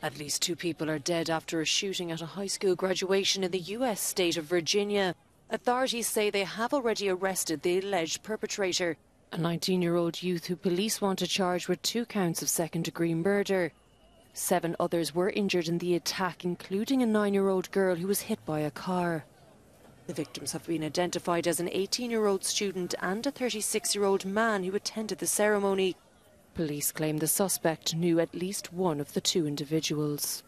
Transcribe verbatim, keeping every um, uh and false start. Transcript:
At least two people are dead after a shooting at a high school graduation in the U S state of Virginia. Authorities say they have already arrested the alleged perpetrator, a nineteen-year-old youth who police want to charge with two counts of second-degree murder. Seven others were injured in the attack, including a nine-year-old girl who was hit by a car. The victims have been identified as an eighteen-year-old student and a thirty-six-year-old man who attended the ceremony. Police claim the suspect knew at least one of the two individuals.